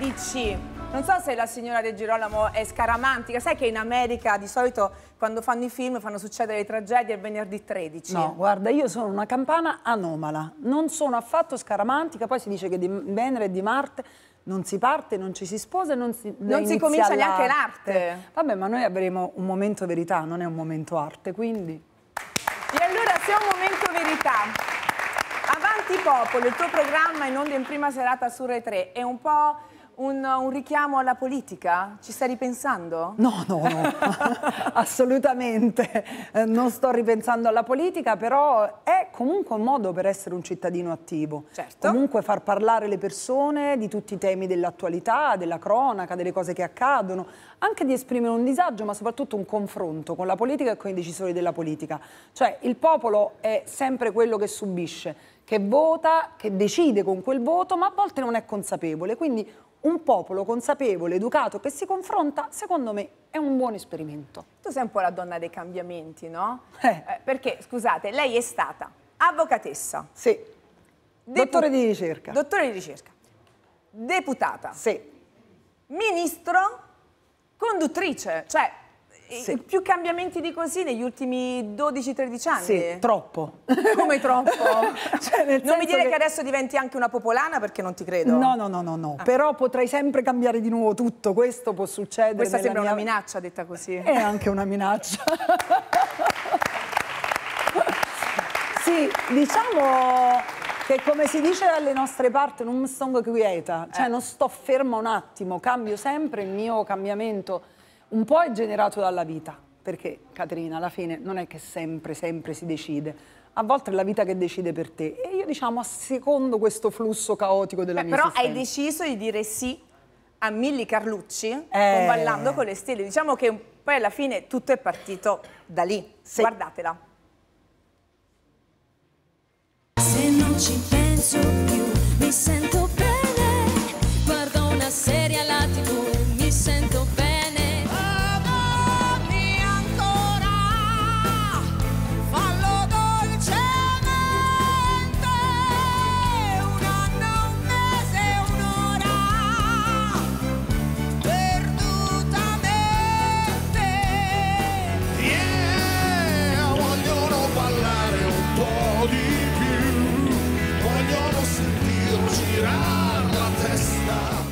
dici... Non so se la signora De Girolamo è scaramantica, sai che in America di solito quando fanno i film fanno succedere le tragedie il venerdì 13. No, guarda, io sono una campana anomala, non sono affatto scaramantica, poi si dice che di Venere e di Marte non si parte, non ci si sposa e non si comincia neanche l'arte. Vabbè, ma noi avremo un momento verità, non è un momento arte, quindi... E allora se è un momento verità... Avanti Popolo, il tuo programma in onda in prima serata su Rai 3 è un po'... Un richiamo alla politica? Ci stai ripensando? No, no, no, assolutamente non sto ripensando alla politica, però è comunque un modo per essere un cittadino attivo. Certo. Comunque far parlare le persone di tutti i temi dell'attualità, della cronaca, delle cose che accadono, anche di esprimere un disagio, ma soprattutto un confronto con la politica e con i decisori della politica. Cioè il popolo è sempre quello che subisce, che vota, che decide con quel voto, ma a volte non è consapevole, quindi un popolo consapevole, educato, che si confronta, secondo me, è un buon esperimento. Tu sei un po' la donna dei cambiamenti, no? Perché, scusate, lei è stata avvocatessa. Sì. Dottore di ricerca. Dottore di ricerca. Deputata. Sì. Ministro, conduttrice. Cioè, sì, più cambiamenti di così negli ultimi 12-13 anni? Sì, troppo. Come troppo? Cioè, non mi dire che adesso diventi anche una popolana, perché non ti credo. No, no, no, no, no. Ah. Però potrei sempre cambiare di nuovo tutto, questo può succedere. Questa sembra una minaccia detta così. È anche una minaccia. Sì, diciamo... che come si dice dalle nostre parti non sono quieta, cioè non sto ferma un attimo, cambio sempre. Il mio cambiamento un po' è generato dalla vita, perché Caterina alla fine non è che sempre si decide, a volte è la vita che decide per te e io diciamo secondo questo flusso caotico della mia esistenza. Però hai deciso di dire sì a Milly Carlucci con Ballando con le stelle, diciamo che poi alla fine tutto è partito da lì, sì. Guardatela. Ci penso più, mi sento bene, guardo una serie alla TV, mi sento bene. Amami ancora, fallo dolcemente, un anno, un mese, un'ora, perdutamente. Yeah, vogliono ballare un po' di...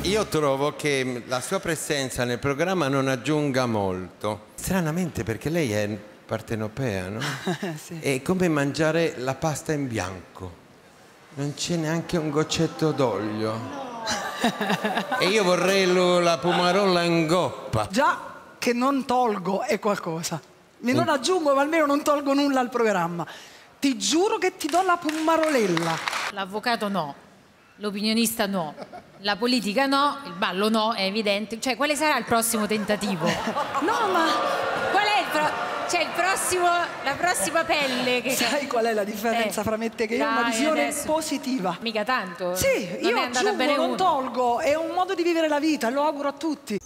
Io trovo che la sua presenza nel programma non aggiunga molto. Stranamente, perché lei è partenopea, no? Sì. È come mangiare la pasta in bianco. Non c'è neanche un goccetto d'olio. No. E io vorrei la pomarola in goppa. Già che non tolgo è qualcosa. Non aggiungo, ma almeno non tolgo nulla al programma. Ti giuro che ti do la pomarolella. L'avvocato no. L'opinionista no, la politica no, il ballo no, è evidente. Cioè, quale sarà il prossimo tentativo? No, ma... Qual è il cioè, il prossimo... la prossima pelle che... Sai qual è la differenza fra me e te? Che io ho una visione positiva. Mica tanto. Sì, io aggiungo, non tolgo. È un modo di vivere la vita, lo auguro a tutti.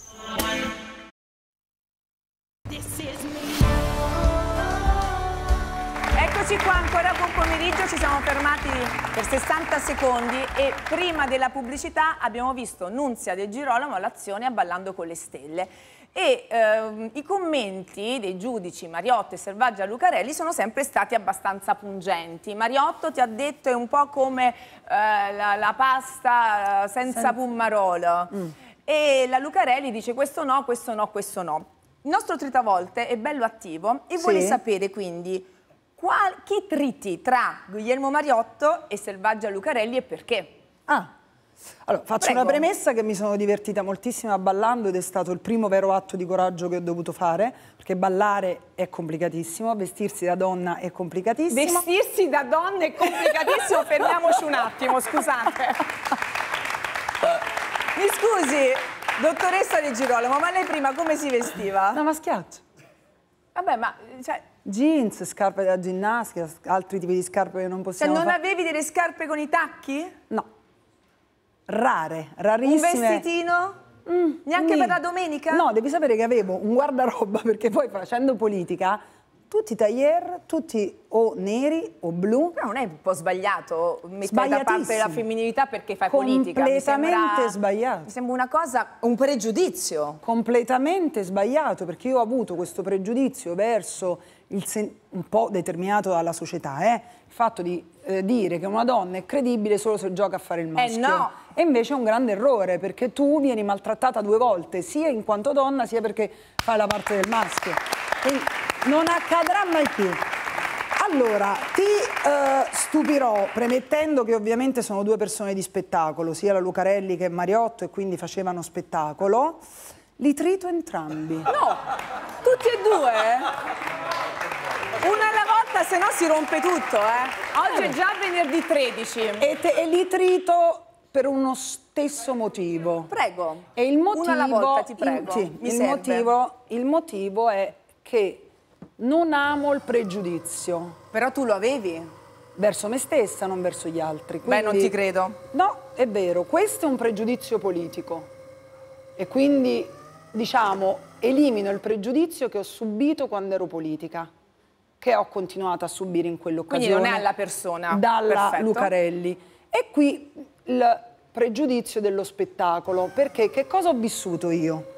Eccoci qua ancora, buon pomeriggio, ci siamo fermati per 60 secondi e prima della pubblicità abbiamo visto Nunzia De Girolamo all'azione a Ballando con le stelle e i commenti dei giudici Mariotto e Selvaggia Lucarelli sono sempre stati abbastanza pungenti. Mariotto ti ha detto è un po' come la pasta senza pummarolo e la Lucarelli dice questo no, questo no, questo no. Il nostro Tritavolte è bello attivo e vuole sapere quindi chi triti tra Guglielmo Mariotto e Selvaggia Lucarelli e perché? Ah, allora faccio una premessa che mi sono divertita moltissimo ballando ed è stato il primo vero atto di coraggio che ho dovuto fare, perché ballare è complicatissimo, vestirsi da donna è complicatissimo. Vestirsi da donna è complicatissimo, fermiamoci un attimo, scusate. Mi scusi, dottoressa De Girolamo, ma lei prima come si vestiva? No, ma schiaccio. Vabbè, ma... Cioè, jeans, scarpe da ginnastica, altri tipi di scarpe che non possiamo fare. Cioè, non avevi delle scarpe con i tacchi? No. Rare, rarissime. Un vestitino? Neanche per la domenica? No, devi sapere che avevo un guardaroba, perché poi facendo politica tutti tailleur, tutti o neri o blu. Però non è un po' sbagliato mettere da parte la femminilità perché fai politica? Completamente sbagliato. Mi sembra una cosa, un pregiudizio. Completamente sbagliato, perché io ho avuto questo pregiudizio verso il un po' determinato dalla società, il fatto di dire che una donna è credibile solo se gioca a fare il maschio. No. E invece è un grande errore, perché tu vieni maltrattata due volte, sia in quanto donna sia perché fai la parte del maschio. Quindi non accadrà mai più. Allora, ti stupirò premettendo che ovviamente sono due persone di spettacolo, sia la Lucarelli che Mariotto, e quindi facevano spettacolo. Li trito entrambi. No, tutti e due? Una alla volta, se no si rompe tutto, Oggi è già venerdì 13. E li trito per uno stesso motivo. Prego. E il motivo, una alla volta, ti prego. Il motivo è che non amo il pregiudizio. Però tu lo avevi? Verso me stessa, non verso gli altri. Quindi, beh, non ti credo. No, è vero, questo è un pregiudizio politico. E quindi, diciamo, elimino il pregiudizio che ho subito quando ero politica, che ho continuato a subire in quell'occasione. Quindi non è alla persona. Dalla perfetto. Lucarelli. E qui il pregiudizio dello spettacolo, perché che cosa ho vissuto io?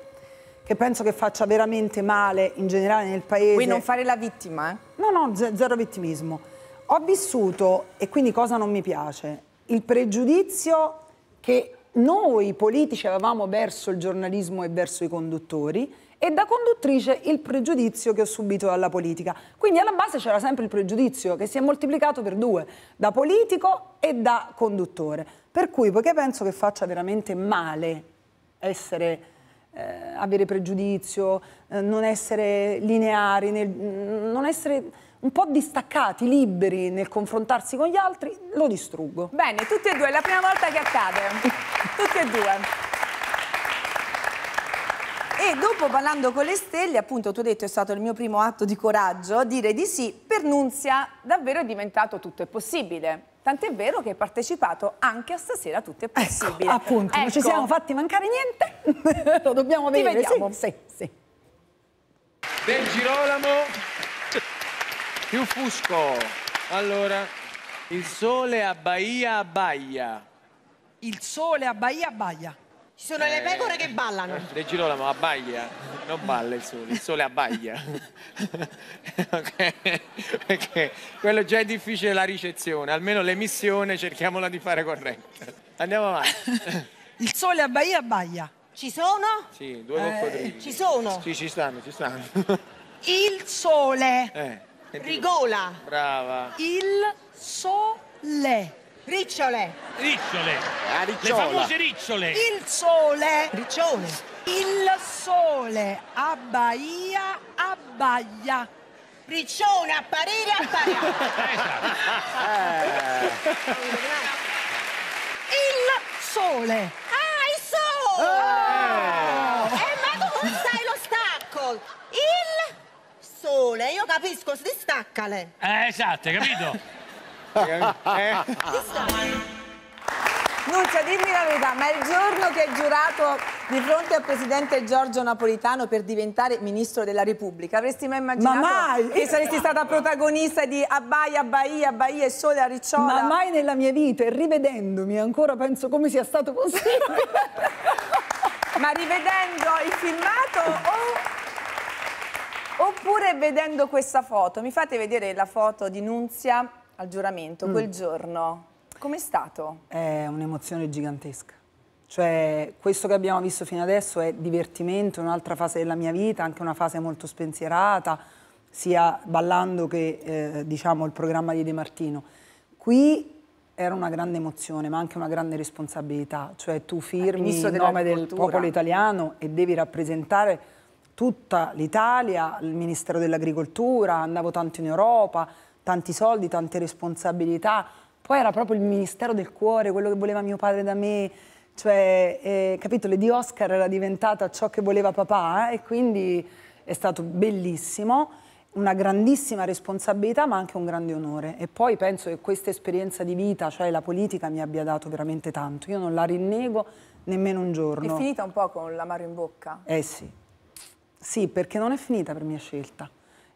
Che penso che faccia veramente male in generale nel paese. Vuoi non fare la vittima? No, no, zero vittimismo. Ho vissuto, e quindi cosa non mi piace, il pregiudizio che noi politici avevamo verso il giornalismo e verso i conduttori, e da conduttrice il pregiudizio che ho subito dalla politica. Quindi alla base c'era sempre il pregiudizio che si è moltiplicato per due, da politico e da conduttore. Per cui, poiché penso che faccia veramente male essere... avere pregiudizio, non essere lineari, non essere un po' distaccati, liberi nel confrontarsi con gli altri, lo distruggo. Bene, tutti e due, è la prima volta che accade. Tutti e due. E dopo Ballando con le stelle, appunto, tu hai detto è stato il mio primo atto di coraggio, dire di sì, per Nunzia davvero è diventato tutto è possibile. Tant'è vero che hai partecipato anche a Stasera tutto è possibile. Ecco, appunto, ecco. Non ci siamo fatti mancare niente, lo dobbiamo vedere. Ti vediamo. Sì, sì. De Girolamo, più Fusco. Allora, il sole abbaia abbaia. Il sole abbaia abbaia. Ci sono le pecore che ballano. De Girolamo abbaia, non balla il sole abbaia. Okay. Perché quello già è difficile la ricezione, almeno l'emissione cerchiamola di fare corretta. Andiamo avanti. Il sole abbaia abbaia. Ci sono? Sì, due coccodrilli. Ci sono? Sì, ci stanno, ci stanno. Il sole rigola. Brava. Il sole. Ricciole. Ricciole. Le famose ricciole. Il sole. Ricciole. Il sole abbaia abbaia. Riccione apparire appaia. Il sole. Ah, il sole. Oh. Ma tu non sai lo stacco. Il sole. Io capisco, si staccale. Esatto, hai capito? Nunzia, dimmi la verità, ma il giorno che hai giurato di fronte al presidente Giorgio Napolitano per diventare ministro della Repubblica, avresti mai immaginato che saresti stata protagonista di abbaia, abbaia, abbaia e sole a ricciola? Ma mai nella mia vita, e rivedendomi ancora penso come sia stato possibile. Ma rivedendo il filmato o... oppure vedendo questa foto? Mi fate vedere la foto di Nunzia al giuramento, quel giorno, com'è stato? È un'emozione gigantesca, cioè questo che abbiamo visto fino adesso è divertimento, un'altra fase della mia vita, anche una fase molto spensierata, sia Ballando che diciamo il programma di De Martino. Qui era una grande emozione, ma anche una grande responsabilità, cioè tu firmi il nome del popolo italiano e devi rappresentare tutta l'Italia, il Ministero dell'Agricoltura, andavo tanto in Europa, tanti soldi, tante responsabilità, poi era proprio il ministero del cuore, quello che voleva mio padre da me, cioè, capito, le di Oscar era diventata ciò che voleva papà, e quindi è stato bellissimo, una grandissima responsabilità ma anche un grande onore. E poi penso che questa esperienza di vita, cioè la politica, mi abbia dato veramente tanto, io non la rinnego nemmeno un giorno. È finita un po' con l'amaro in bocca? Eh sì, perché non è finita per mia scelta.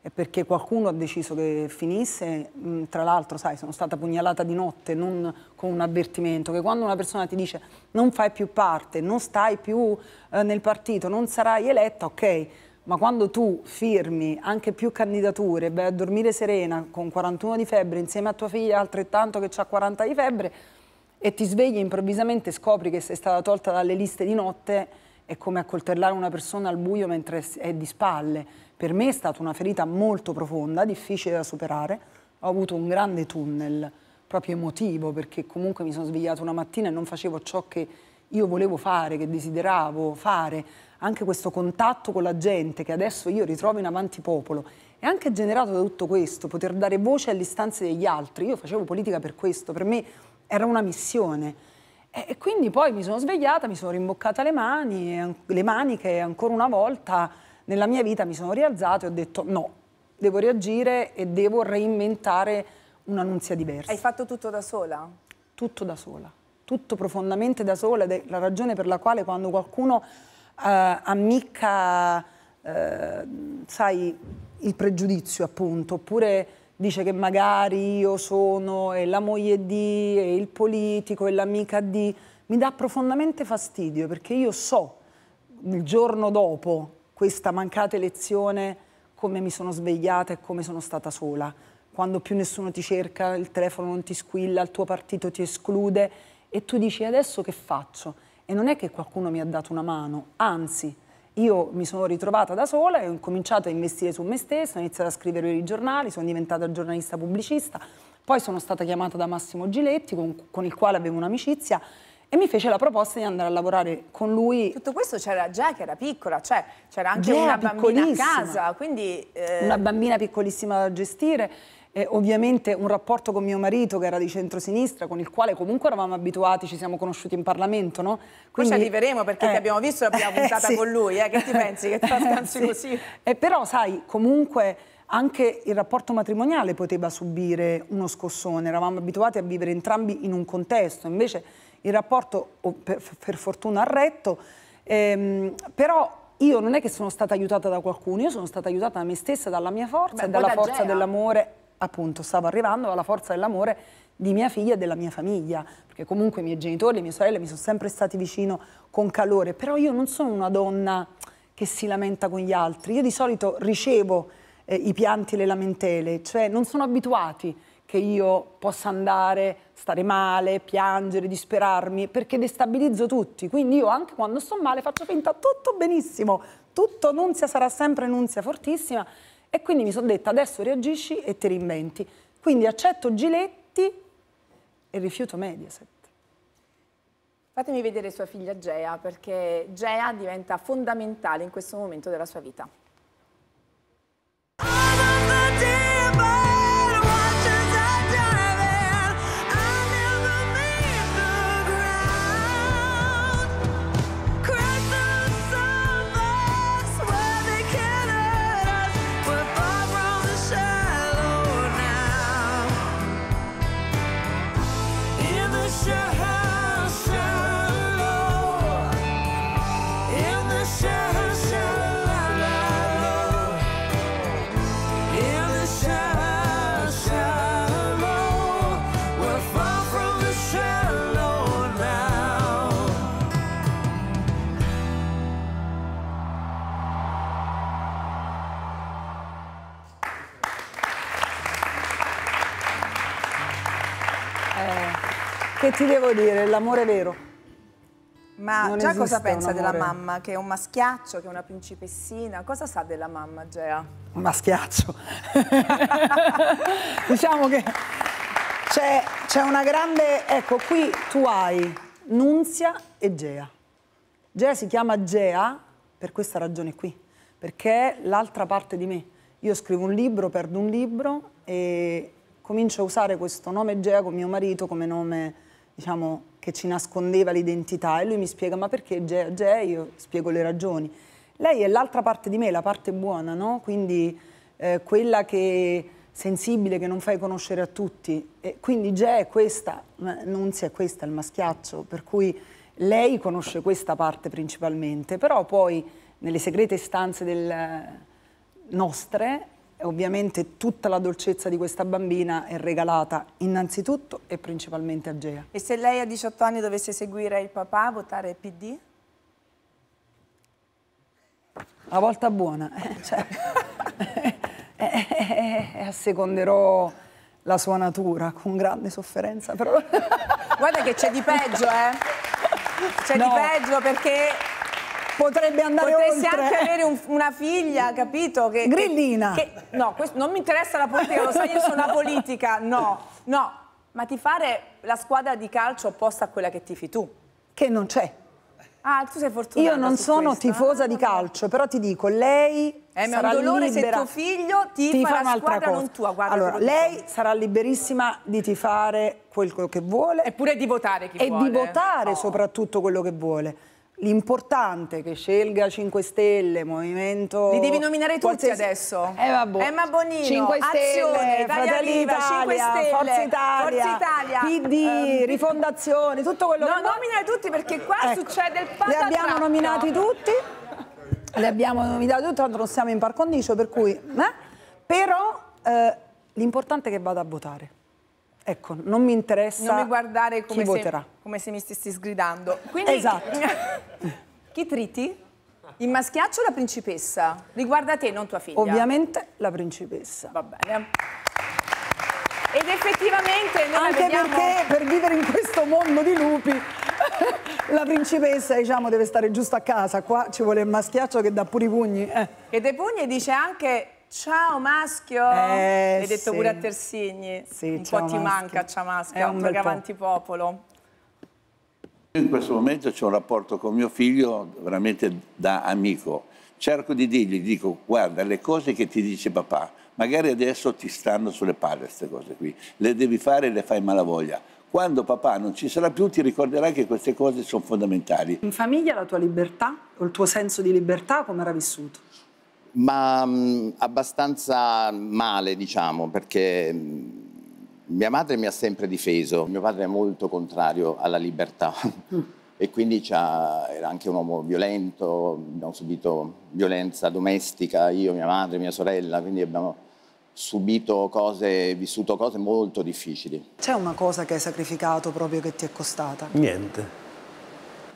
è perché qualcuno ha deciso che finisse. Tra l'altro, sai, sono stata pugnalata di notte, non con un avvertimento, che quando una persona ti dice non fai più parte, non stai più nel partito, non sarai eletta, ok, ma quando tu firmi anche più candidature, vai a dormire serena con 41 di febbre insieme a tua figlia altrettanto che ha 40 di febbre e ti svegli improvvisamente, scopri che sei stata tolta dalle liste di notte, è come accoltellare una persona al buio mentre è di spalle. Per me è stata una ferita molto profonda, difficile da superare. Ho avuto un grande tunnel proprio emotivo, perché comunque mi sono svegliata una mattina e non facevo ciò che io volevo fare, che desideravo fare. Anche questo contatto con la gente che adesso io ritrovo in Avanti Popolo è anche generato da tutto questo, poter dare voce alle istanze degli altri. Io facevo politica per questo, per me era una missione. E quindi poi mi sono svegliata, mi sono rimboccata le mani, le maniche, ancora una volta nella mia vita mi sono rialzata e ho detto no, devo reagire e devo reinventare una Nunzia diversa. Hai fatto tutto da sola? Tutto da sola, tutto profondamente da sola, ed è la ragione per la quale quando qualcuno ammicca, sai, il pregiudizio appunto, oppure dice che magari io sono e la moglie di, e il politico, e l'amica di, mi dà profondamente fastidio, perché io so il giorno dopo questa mancata elezione come mi sono svegliata e come sono stata sola, quando più nessuno ti cerca, il telefono non ti squilla, il tuo partito ti esclude e tu dici adesso che faccio? E non è che qualcuno mi ha dato una mano, anzi, io mi sono ritrovata da sola e ho cominciato a investire su me stessa, ho iniziato a scrivere per i giornali, sono diventata giornalista pubblicista, poi sono stata chiamata da Massimo Giletti, con il quale avevo un'amicizia, e mi fece la proposta di andare a lavorare con lui. Tutto questo c'era Gea che era piccola, cioè c'era anche Gea, una bambina a casa, quindi... Una bambina piccolissima da gestire. Ovviamente un rapporto con mio marito che era di centrosinistra, con il quale comunque eravamo abituati, ci siamo conosciuti in Parlamento, no? Quindi ci arriveremo, perché ti abbiamo visto la prima puntata sì, con lui, che ti pensi? Che ti scansi così? Però sai, comunque anche il rapporto matrimoniale poteva subire uno scossone, eravamo abituati a vivere entrambi in un contesto, invece il rapporto per fortuna ha retto, però io non è che sono stata aiutata da qualcuno, io sono stata aiutata da me stessa, dalla mia forza, e dalla forza dell'amore. Appunto, stavo arrivando alla forza dell'amore di mia figlia e della mia famiglia, perché comunque i miei genitori, le mie sorelle mi sono sempre stati vicino con calore, però io non sono una donna che si lamenta con gli altri, io di solito ricevo i pianti e le lamentele, cioè non sono abituati che io possa andare, stare male, piangere, disperarmi, perché destabilizzo tutti, quindi io anche quando sto male faccio finta tutto benissimo, tutto Nunzia sarà sempre Nunzia fortissima. E quindi mi sono detta adesso reagisci e ti reinventi. Quindi accetto Giletti e rifiuto Mediaset. Fatemi vedere sua figlia Gea, perché Gea diventa fondamentale in questo momento della sua vita. Ti devo dire, l'amore vero. Ma già cosa pensa della mamma? Che è un maschiaccio, che è una principessina? Cosa sa della mamma Gea? Un maschiaccio. Diciamo che c'è una grande... Ecco, qui tu hai Nunzia e Gea. Gea si chiama Gea per questa ragione qui, perché è l'altra parte di me. Io scrivo un libro, perdo un libro e comincio a usare questo nome Gea con mio marito come nome... diciamo, che ci nascondeva l'identità, e lui mi spiega ma perché Gea, Gea, io spiego le ragioni. Lei è l'altra parte di me, la parte buona, no? Quindi quella che sensibile, che non fai conoscere a tutti, e quindi Gea è questa, Nunzia è questa, il maschiaccio, per cui lei conosce questa parte principalmente, però poi nelle segrete stanze nostre Ovviamente tutta la dolcezza di questa bambina è regalata innanzitutto e principalmente a Gea. E se lei a 18 anni dovesse seguire il papà, votare PD? La volta buona, cioè, asseconderò la sua natura con grande sofferenza. Però... Guarda che c'è di peggio, c'è di peggio, perché... Potrebbe andare oltre. Potresti anche avere una figlia, capito? Che, grillina. Che, no, questo, non mi interessa la politica, lo so, io sono una politica. No, no, ma ti fare la squadra di calcio opposta a quella che tifi tu. Che non c'è. Ah, tu sei fortunata. Io non sono tifosa di calcio, però ti dico, lei sarà libera. È un dolore se tuo figlio tifa la squadra non tua. Guarda, allora, lei sarà liberissima di tifare quello che vuole. Eppure di votare chi vuole. E di votare soprattutto quello che vuole. L'importante che scelga 5 Stelle, Movimento... Li devi nominare tutti adesso. Vabbè. Emma Bonino, 5 Stelle, Azione, Fratelli d'Italia, Forza Italia, PD, Rifondazione, tutto quello che... No, nominare tutti perché qua succede il patatrac. Li abbiamo nominati tutti, tanto non siamo in par condicio, per cui... Però l'importante è che vada a votare. Ecco, non mi interessa chi voterà. Come se mi stessi sgridando. Quindi, esatto. Chi triti? Il maschiaccio o la principessa? Riguarda te, non tua figlia. Ovviamente la principessa. Va bene. Ed effettivamente noi anche la vediamo... perché per vivere in questo mondo di lupi la principessa, diciamo, deve stare giusto a casa. Qua ci vuole il maschiaccio che dà pure i pugni. Che dai pugni, dice anche... Ciao maschio, l'hai detto pure a Tersigni, un po' ti manca ciao maschio, altro che Avanti Popolo. Io in questo momento ho un rapporto con mio figlio veramente da amico, cerco di dirgli, dico guarda le cose che ti dice papà, magari adesso ti stanno sulle palle queste cose qui, le devi fare e le fai malavoglia. Quando papà non ci sarà più ti ricorderai che queste cose sono fondamentali. In famiglia la tua libertà, o il tuo senso di libertà come era vissuto? Ma abbastanza male, diciamo, perché mia madre mi ha sempre difeso, mio padre è molto contrario alla libertà e quindi era anche un uomo violento, abbiamo subito violenza domestica, io, mia madre, mia sorella, quindi abbiamo subito cose, vissuto cose molto difficili. C'è una cosa che hai sacrificato proprio che ti è costata? Niente.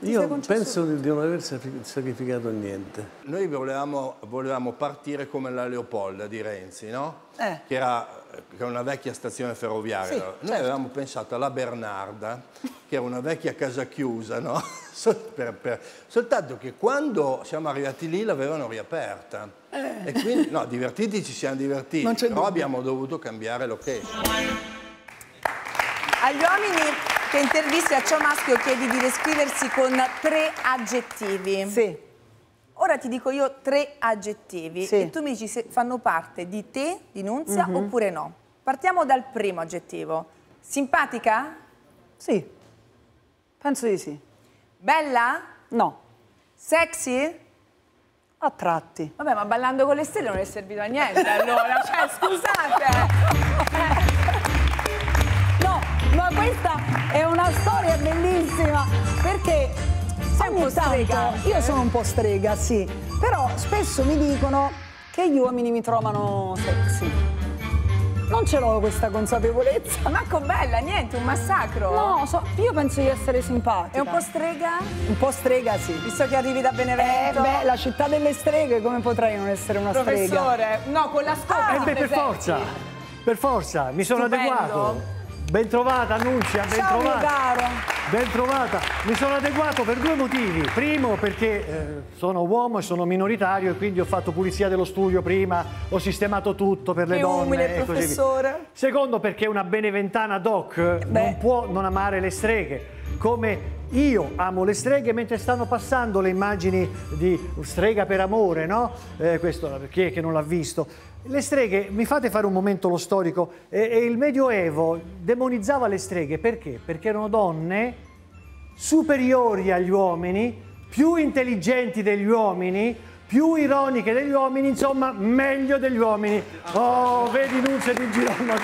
Io penso di non aver sacrificato niente. Noi volevamo partire come la Leopolda di Renzi, no? Che era una vecchia stazione ferroviaria. Sì, noi avevamo pensato alla Bernarda, che era una vecchia casa chiusa, no? Soltanto che quando siamo arrivati lì l'avevano riaperta. E quindi, no, divertiti ci siamo divertiti, però abbiamo dovuto cambiare location. Agli uomini... che intervisti a Ciao Maschio chiedi di descriversi con 3 aggettivi. Sì. Ora ti dico io 3 aggettivi e tu mi dici se fanno parte di te, di Nunzia, oppure no. Partiamo dal primo aggettivo. Simpatica? Sì. Penso di sì. Bella? No. Sexy? A tratti. Vabbè, ma Ballando con le Stelle non è servito a niente allora, cioè scusate. Ma questa è una storia bellissima perché ogni tanto io sono un po' strega, sì, però spesso mi dicono che gli uomini mi trovano sexy. Non ce l'ho questa consapevolezza. Ma con bella, niente, un massacro. No, io penso di essere simpatica. È un po' strega? Un po' strega, sì. Visto che arrivi da Benevento. Beh, la città delle streghe, come potrei non essere una strega? Professore, no, con la scuola. Per forza, mi sono adeguato. Ben trovata Nunzia, ben trovata. Ben trovata. Mi sono adeguato per 2 motivi. Primo perché sono uomo e sono minoritario e quindi ho fatto pulizia dello studio prima, ho sistemato tutto per le donne. Umile, e professore. Così via. Secondo perché una beneventana doc non può non amare le streghe, come io amo le streghe mentre stanno passando le immagini di strega per amore, no? Questo perché non l'ha visto. Le streghe, mi fate fare un momento lo storico, il Medioevo demonizzava le streghe perché? Perché erano donne superiori agli uomini, più intelligenti degli uomini, più ironiche degli uomini, insomma meglio degli uomini. Oh, vedi Nunzia di Girolamo.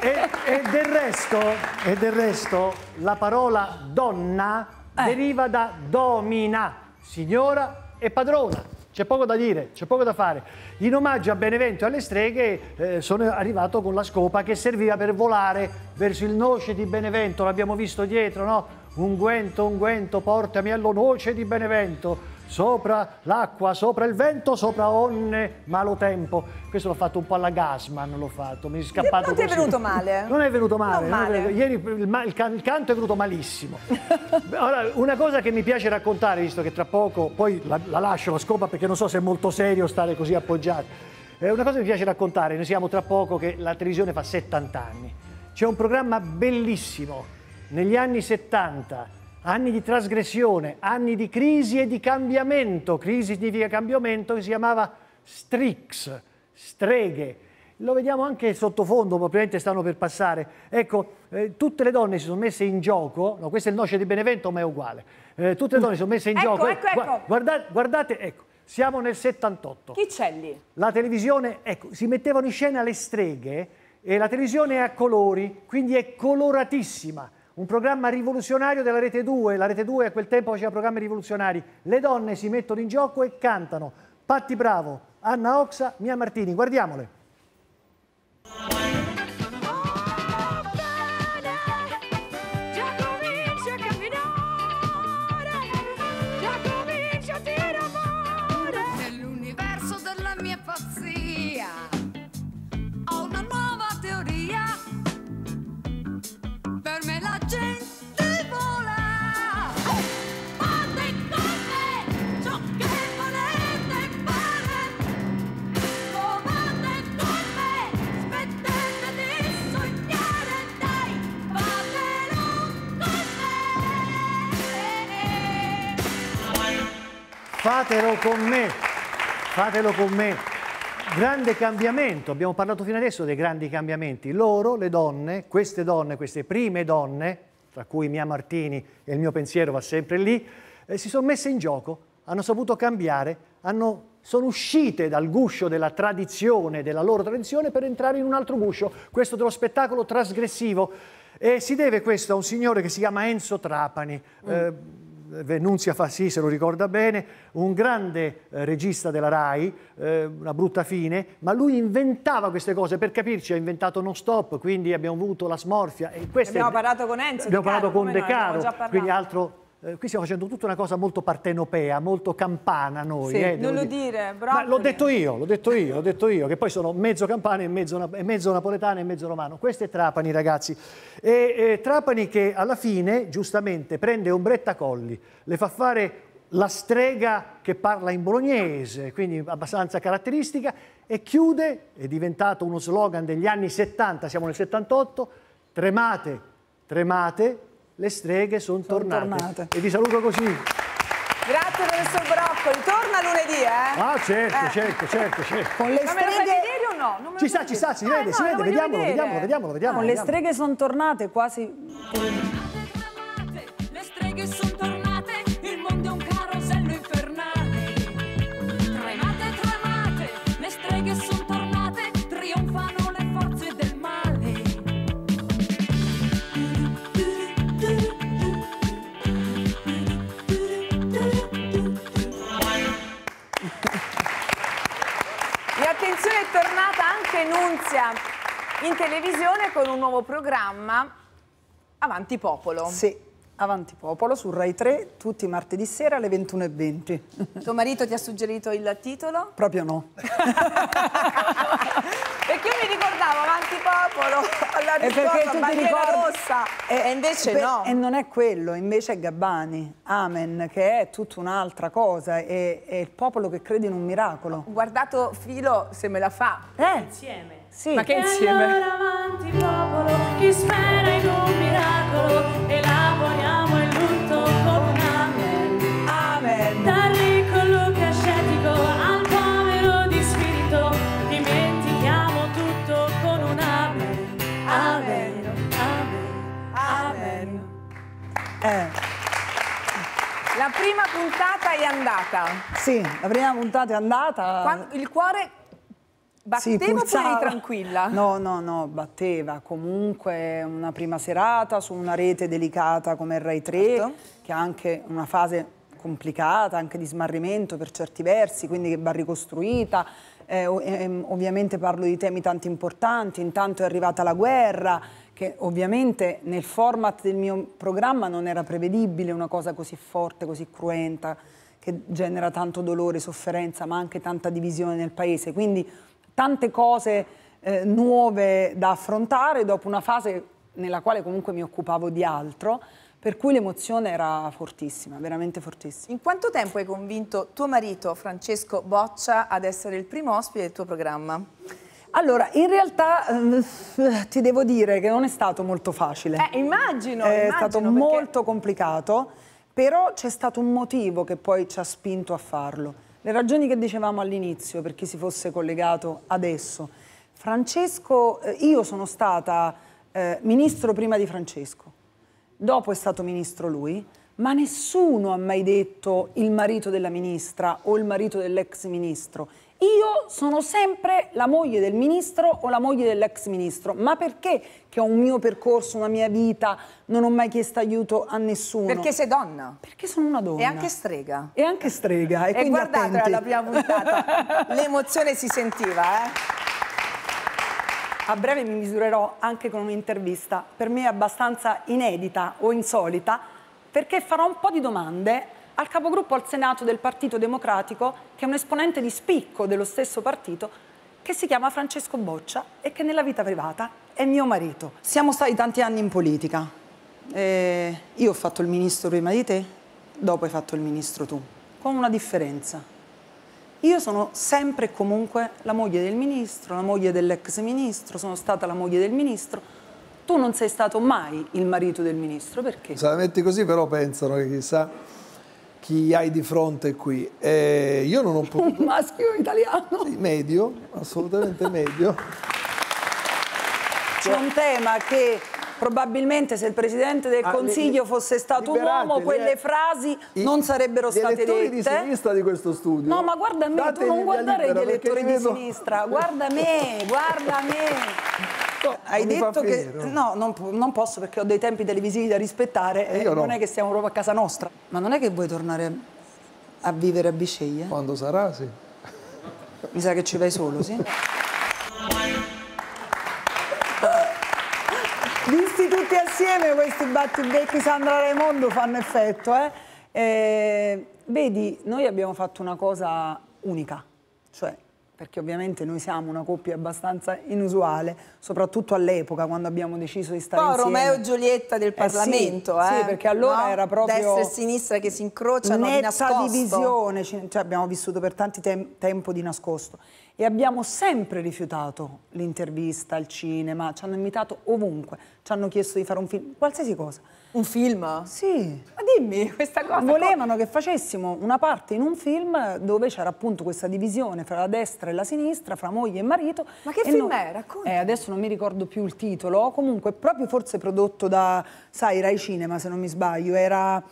E del resto la parola donna deriva da domina, signora e padrona. C'è poco da dire, c'è poco da fare. In omaggio a Benevento e alle streghe sono arrivato con la scopa che serviva per volare verso il noce di Benevento, l'abbiamo visto dietro, no? Unguento, portami allo noce di Benevento, sopra l'acqua, sopra il vento, sopra onne malo tempo. Questo l'ho fatto un po' alla Gasman, l'ho fatto, mi è scappato così. Non ti è venuto male? Non è venuto male. Ieri il canto è venuto malissimo. Allora, una cosa che mi piace raccontare, visto che tra poco, poi la lascio la scopa perché non so se è molto serio stare così appoggiati, una cosa che mi piace raccontare, noi siamo tra poco che la televisione fa 70 anni, c'è un programma bellissimo negli anni 70, anni di trasgressione, anni di crisi e di cambiamento, crisi significa cambiamento, che si chiamava Strix, Streghe, lo vediamo anche sottofondo, probabilmente stanno per passare, ecco, tutte le donne si sono messe in gioco, no, questo è il noce di Benevento ma è uguale, tutte le donne si sono messe in gioco, ecco. Guardate, ecco, siamo nel 78. Chi c'è lì? La televisione, ecco, si mettevano in scena le streghe e la televisione è a colori, quindi è coloratissima. Un programma rivoluzionario della Rete 2, la Rete 2 a quel tempo faceva programmi rivoluzionari, le donne si mettono in gioco e cantano. Patty Pravo, Anna Oxa, Mia Martini, guardiamole. Nell'universo della mia pazzia ho una nuova teoria. Per me la gente vola, fate come ciò che volete fare, provate come, smettete di sognare, dai, fatelo con me, fatelo con me. Grande cambiamento, abbiamo parlato fino adesso dei grandi cambiamenti, loro, le donne, queste prime donne, tra cui Mia Martini e il mio pensiero va sempre lì, si sono messe in gioco, hanno saputo cambiare, sono uscite dal guscio della tradizione, della loro tradizione per entrare in un altro guscio, questo dello spettacolo trasgressivo, e si deve questo a un signore che si chiama Enzo Trapani, Nunzia Fassi se lo ricorda bene, un grande regista della Rai, una brutta fine, ma lui inventava queste cose, per capirci ha inventato Non Stop, quindi abbiamo avuto La Smorfia. E abbiamo parlato con Enzo, abbiamo parlato con De Caro, quindi altro... qui stiamo facendo tutta una cosa molto partenopea, molto campana noi. Sì, non lo dire, bravo. Ma l'ho detto io, che poi sono mezzo campana e mezzo napoletano e mezzo romano. Questo è Trapani, ragazzi. E Trapani che alla fine, giustamente, prende Ombretta Colli, le fa fare la strega che parla in bolognese, quindi abbastanza caratteristica, e chiude, è diventato uno slogan degli anni 70, siamo nel 78, tremate, tremate, le streghe sono tornate. E vi saluto così. Grazie professor Broccoli, torna lunedì, eh? Ah certo, certo. Con le streghe... No, non ci sta, si vede, vediamolo. Con le streghe sono tornate, quasi... Le streghe sono tornate. Attenzione, è tornata anche Nunzia in televisione con un nuovo programma, Avanti Popolo. Sì, Avanti Popolo su Rai 3, tutti martedì sera alle 21:20. Tuo marito ti ha suggerito il titolo? Proprio no. Perché io mi ricordavo Avanti Popolo, alla risposta bandiera rossa, e invece no. E non è quello, invece è Gabbani, Amen, che è tutta un'altra cosa, è il popolo che crede in un miracolo. Ho guardato Filo se me la fa. Insieme. Sì. Ma che insieme? Allora, Avanti Popolo, chi spera in un miracolo, elaboriamo il lutto con Amen. Amen. Dal ricco Luca ascetico al povero di spirito, dimentichiamo tutto con un Amen. Amen. Amen. Amen. La prima puntata è andata. Sì, la prima puntata è andata. Quando il cuore... Batteva sì, oppure tranquilla? No, batteva. Comunque una prima serata su una rete delicata come il Rai 3, certo, che ha anche una fase complicata, anche di smarrimento per certi versi, quindi che va ricostruita. Ovviamente parlo di temi tanto importanti, intanto è arrivata la guerra, che ovviamente nel format del mio programma non era prevedibile una cosa così forte, così cruenta, che genera tanto dolore, sofferenza, ma anche tanta divisione nel paese. Quindi tante cose nuove da affrontare dopo una fase nella quale comunque mi occupavo di altro, per cui l'emozione era fortissima, veramente fortissima. In quanto tempo hai convinto tuo marito Francesco Boccia ad essere il primo ospite del tuo programma? Allora, in realtà ti devo dire che non è stato molto facile. Immagino! È stato molto complicato, però c'è stato un motivo che poi ci ha spinto a farlo. Le ragioni che dicevamo all'inizio, per chi si fosse collegato adesso. Francesco, io sono stata ministro prima di Francesco, dopo è stato ministro lui, ma nessuno ha mai detto il marito della ministra o il marito dell'ex ministro. Io sono sempre la moglie del ministro o la moglie dell'ex ministro, ma perché che ho un mio percorso, una mia vita, non ho mai chiesto aiuto a nessuno? Perché sei donna. Perché sono una donna. E anche strega. E anche strega. E guardate alla prima puntata, l'emozione si sentiva, A breve mi misurerò anche con un'intervista, per me abbastanza inedita o insolita, perché farò un po' di domande al capogruppo al Senato del Partito Democratico, che è un esponente di spicco dello stesso partito, che si chiama Francesco Boccia e che nella vita privata è mio marito. Siamo stati tanti anni in politica. Io ho fatto il ministro prima di te, dopo hai fatto il ministro tu, con una differenza. Io sono sempre e comunque la moglie del ministro, la moglie dell'ex ministro, sono stata la moglie del ministro. Tu non sei stato mai il marito del ministro, perché? Se la metti così però pensano che chissà chi hai di fronte qui. Io non ho potuto... Un maschio italiano? Sì, medio, assolutamente medio. C'è un tema che... Probabilmente se il Presidente del Consiglio fosse stato un uomo, quelle frasi non sarebbero state dette. Gli elettori di sinistra di questo studio. No, ma guarda me, tu non guardare gli elettori di sinistra, guarda me, guarda me. Hai detto che... No, non posso perché ho dei tempi televisivi da rispettare e non è che siamo proprio a casa nostra. Ma non è che vuoi tornare a vivere a Bisceglie? Quando sarà, sì. Mi sa che ci vai solo, sì? Visti tutti assieme questi battibecchi Sandra Raimondo fanno effetto, Vedi, noi abbiamo fatto una cosa unica, cioè, perché ovviamente noi siamo una coppia abbastanza inusuale, soprattutto all'epoca quando abbiamo deciso di stare insieme. Poi Romeo e Giulietta del Parlamento, sì, perché allora era proprio... Destra e sinistra che si incrociano di nascosto. Divisione, cioè abbiamo vissuto per tanti tempo di nascosto. E abbiamo sempre rifiutato l'intervista, il cinema, ci hanno invitato ovunque, ci hanno chiesto di fare un film, qualsiasi cosa. Un film? Sì. Ma dimmi questa cosa. Volevano che facessimo una parte in un film dove c'era appunto questa divisione fra la destra e la sinistra, fra moglie e marito. Ma che film è? Racconta. Adesso non mi ricordo più il titolo, comunque proprio forse prodotto da, sai, Rai Cinema se non mi sbaglio, era...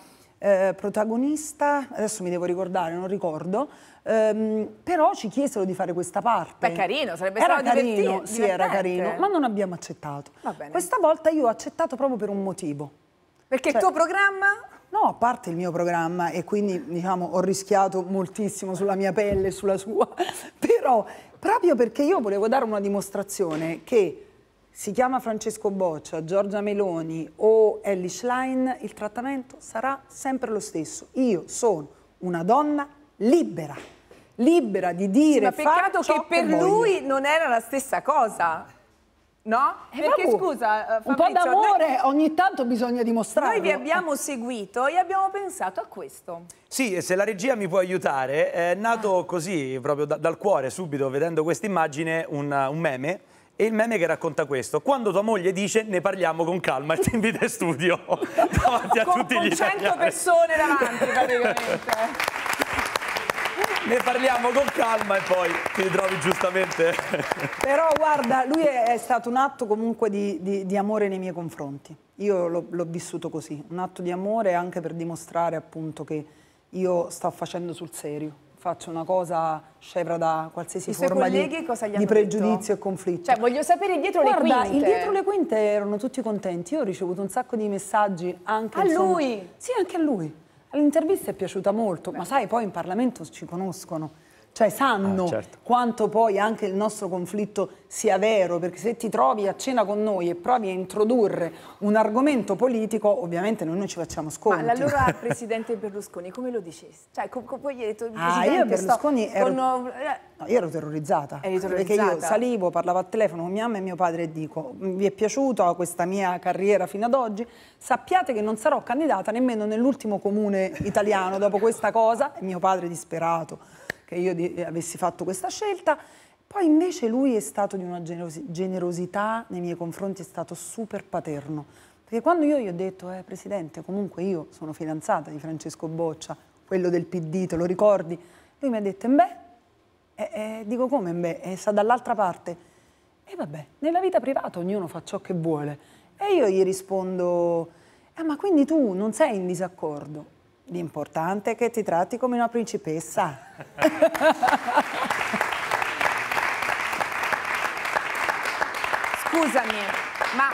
protagonista, adesso mi devo ricordare, non ricordo, però ci chiesero di fare questa parte. Beh, carino, sarebbe stato divertente. Sì, era carino, ma non abbiamo accettato. Questa volta io ho accettato proprio per un motivo. Perché il tuo programma? No, a parte il mio programma e quindi diciamo ho rischiato moltissimo sulla mia pelle e sulla sua, però proprio perché io volevo dare una dimostrazione che si chiama Francesco Boccia, Giorgia Meloni o Elly Schlein, il trattamento sarà sempre lo stesso. Io sono una donna libera, libera di dire, sì, ma peccato che per lui non era la stessa cosa, no? Perché scusa, Fabrizio, un po' d'amore ogni tanto bisogna dimostrarlo. Noi vi abbiamo seguito e abbiamo pensato a questo. Sì, e se la regia mi può aiutare, è nato così, proprio dal cuore, subito vedendo questa immagine, un meme. E il meme che racconta questo: quando tua moglie dice ne parliamo con calma e ti invita in studio davanti a tutti gli italiani. Con 100 persone davanti praticamente. Ne parliamo con calma e poi ti ritrovi giustamente. Però guarda, lui è stato un atto comunque di amore nei miei confronti. Io l'ho vissuto così, un atto di amore anche per dimostrare appunto che io sto facendo sul serio. Faccio una cosa scevra da qualsiasi forma di pregiudizio e conflitto. Cioè, voglio sapere dietro le quinte. Guarda, dietro le quinte erano tutti contenti. Io ho ricevuto un sacco di messaggi anche a lui. Sì, anche a lui. L'intervista è piaciuta molto, ma sai, poi in Parlamento ci conoscono. Cioè sanno quanto poi anche il nostro conflitto sia vero, perché se ti trovi a cena con noi e provi a introdurre un argomento politico, ovviamente noi non ci facciamo sconti. Ma allora Presidente Berlusconi come lo dicesti? Cioè, poi gli hai detto io Berlusconi ero... No, io ero terrorizzata, perché io salivo, parlavo al telefono con mia mamma e mio padre e dico: vi è piaciuta questa mia carriera fino ad oggi? Sappiate che non sarò candidata nemmeno nell'ultimo comune italiano dopo questa cosa. E mio padre disperato che io avessi fatto questa scelta. Poi invece lui è stato di una generosità nei miei confronti, è stato super paterno, perché quando io gli ho detto Presidente, comunque io sono fidanzata di Francesco Boccia, quello del PD, te lo ricordi? Lui mi ha detto dico come sta dall'altra parte, e vabbè, nella vita privata ognuno fa ciò che vuole. E io gli rispondo ma quindi tu non sei in disaccordo? L'importante è che ti tratti come una principessa. Scusami, ma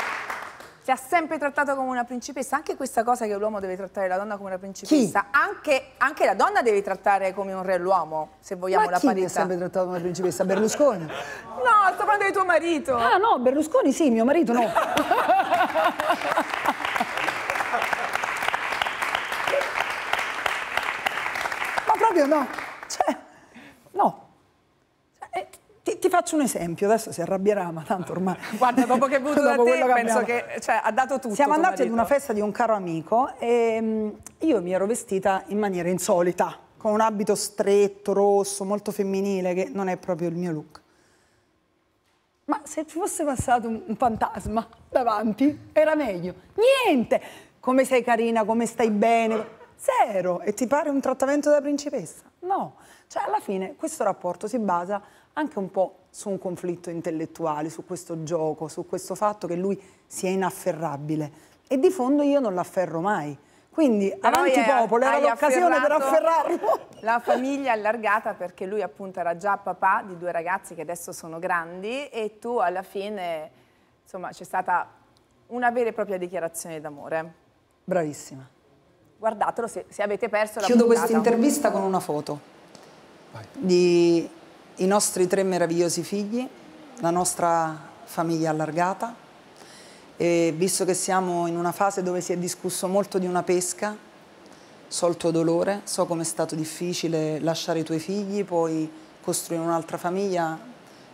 ti ha sempre trattato come una principessa? Anche questa cosa che l'uomo deve trattare la donna come una principessa. Anche la donna deve trattare come un re l'uomo, se vogliamo la parità. Ma chi ti ha sempre trattato come una principessa? Berlusconi? No, sto parlando di tuo marito. Ah no, Berlusconi sì, mio marito no. No, cioè, no. Ti faccio un esempio, adesso si arrabbierà, ma tanto ormai... Guarda, dopo che è venuto da te, penso che ha dato tutto. Siamo andati ad una festa di un caro amico e io mi ero vestita in maniera insolita, con un abito stretto, rosso, molto femminile, che non è proprio il mio look. Ma se ci fosse passato un fantasma davanti, era meglio. Niente! Come sei carina, come stai bene... Zero! E ti pare un trattamento da principessa? No. Cioè, alla fine, questo rapporto si basa anche un po' su un conflitto intellettuale, su questo gioco, su questo fatto che lui sia inafferrabile. E di fondo io non l'afferro mai. Quindi, Avanti Popolo era l'occasione per afferrarlo. La famiglia allargata, perché lui appunto era già papà di due ragazzi che adesso sono grandi, e tu alla fine, insomma, c'è stata una vera e propria dichiarazione d'amore. Bravissima. Guardatelo se avete perso la puntata. Chiudo questa intervista con una foto di i nostri tre meravigliosi figli, la nostra famiglia allargata, e visto che siamo in una fase dove si è discusso molto di una pesca, so il tuo dolore, so com'è stato difficile lasciare i tuoi figli, poi costruire un'altra famiglia,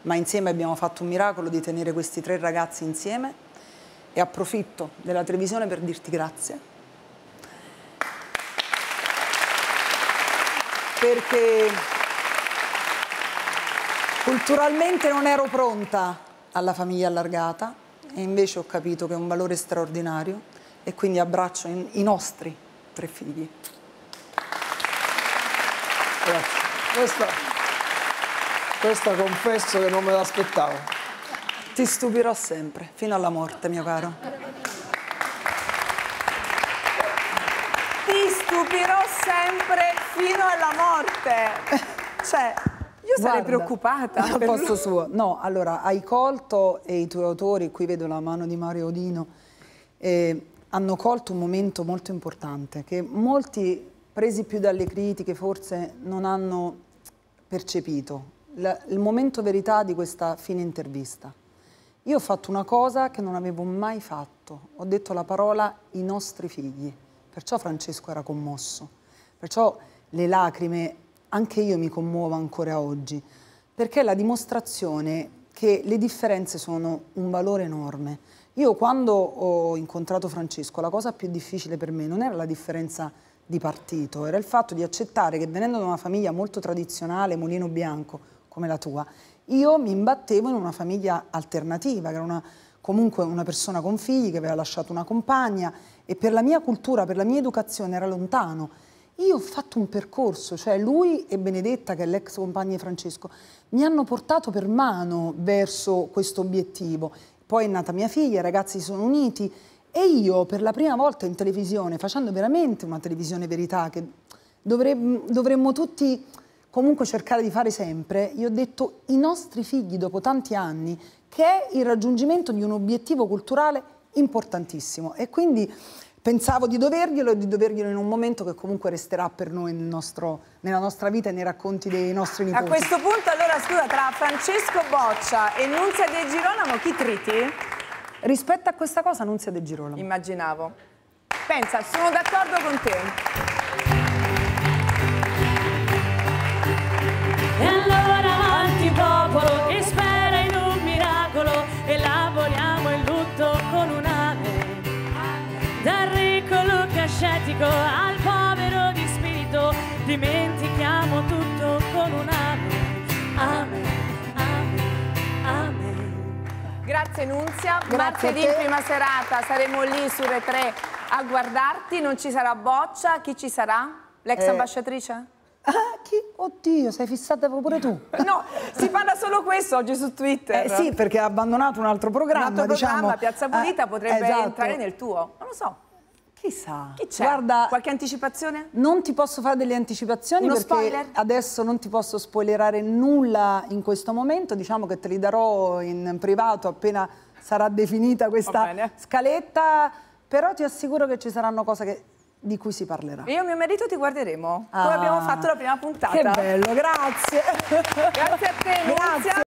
ma insieme abbiamo fatto un miracolo di tenere questi tre ragazzi insieme, e approfitto della televisione per dirti grazie. Perché culturalmente non ero pronta alla famiglia allargata, e invece ho capito che è un valore straordinario, e quindi abbraccio i nostri tre figli. Grazie. Questa confesso che non me l'aspettavo. Ti stupirò sempre, fino alla morte, mio caro. Ti stupirò sempre fino alla morte. Cioè, io sarei preoccupata al posto suo. No, allora, hai colto, e i tuoi autori, qui vedo la mano di Mario Odino, hanno colto un momento molto importante, che molti, presi più dalle critiche, forse non hanno percepito il momento verità di questa fine intervista. Io ho fatto una cosa che non avevo mai fatto, ho detto la parola "i nostri figli", perciò Francesco era commosso. Perciò le lacrime, anche io mi commuovo ancora oggi, perché è la dimostrazione che le differenze sono un valore enorme. Io quando ho incontrato Francesco, la cosa più difficile per me non era la differenza di partito, era il fatto di accettare che, venendo da una famiglia molto tradizionale, mulino bianco, come la tua, io mi imbattevo in una famiglia alternativa, che era comunque una persona con figli, che aveva lasciato una compagna, e per la mia cultura, per la mia educazione era lontano. Io ho fatto un percorso, cioè lui e Benedetta, che è l'ex compagna di Francesco, mi hanno portato per mano verso questo obiettivo. Poi è nata mia figlia, i ragazzi si sono uniti, e io per la prima volta in televisione, facendo veramente una televisione verità che dovremmo tutti comunque cercare di fare sempre, gli ho detto "i nostri figli", dopo tanti anni, che è il raggiungimento di un obiettivo culturale importantissimo. E quindi Pensavo di doverglielo, e di doverglielo in un momento che comunque resterà per noi nella nostra vita e nei racconti dei nostri nipoti. A questo punto, allora, scusa, tra Francesco Boccia e Nunzia De Girolamo, chi triti? Rispetto a questa cosa, Nunzia De Girolamo. Immaginavo. Pensa, sono d'accordo con te. E allora avanti popolo, che spera in un miracolo, e lavoriamo il lutto con un'ame. Dal ricco lucascetico al povero di spirito, dimentichiamo tutto con un amen. Amen, amen, amen. Grazie Nunzia, grazie. Martedì prima serata saremo lì su Rai 3 a guardarti, non ci sarà Boccia, chi ci sarà? L'ex ambasciatrice? Ah, chi? Oddio, sei fissata pure tu. No, si parla solo questo oggi su Twitter. Sì, perché ha abbandonato un altro programma. Un altro programma, diciamo. Piazza Pulita potrebbe entrare nel tuo. Non lo so. Chissà. Chi c'è? Guarda, qualche anticipazione? Non ti posso fare delle anticipazioni. Uno perché spoiler? Adesso non ti posso spoilerare nulla in questo momento. Diciamo che te li darò in privato appena sarà definita questa scaletta. Però ti assicuro che ci saranno cose che... di cui si parlerà. Io e mio marito ti guarderemo, come abbiamo fatto la prima puntata. Che bello, grazie. Grazie a te, Nunzia.